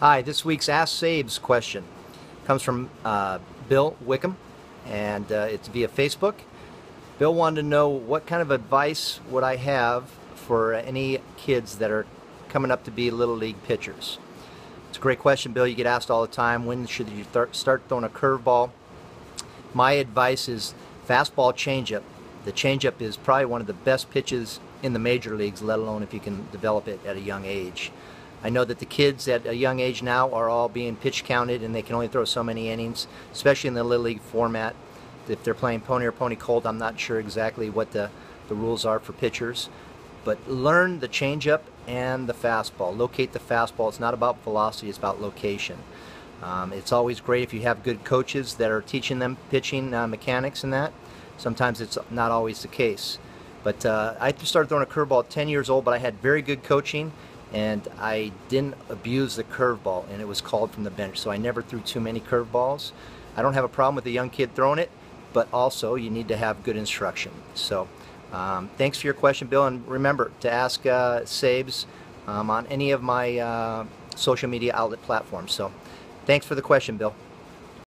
Hi, this week's Ask Sabes question comes from Bill Wickham, and it's via Facebook. Bill wanted to know what kind of advice would I have for any kids that are coming up to be Little League pitchers. It's a great question, Bill. You get asked all the time, when should you start throwing a curveball? My advice is fastball changeup. The changeup is probably one of the best pitches in the major leagues, let alone if you can develop it at a young age. I know that the kids at a young age now are all being pitch counted, and they can only throw so many innings, especially in the Little League format. If they're playing pony or pony cold, I'm not sure exactly what the rules are for pitchers. But learn the changeup and the fastball. Locate the fastball. It's not about velocity, it's about location. It's always great if you have good coaches that are teaching them pitching mechanics and that. Sometimes it's not always the case. But I started throwing a curveball at 10 years old, but I had very good coaching, and I didn't abuse the curveball, and it was called from the bench. So I never threw too many curveballs. I don't have a problem with a young kid throwing it, but also you need to have good instruction. So thanks for your question, Bill, and remember to ask Sabes on any of my social media outlet platforms. So thanks for the question, Bill.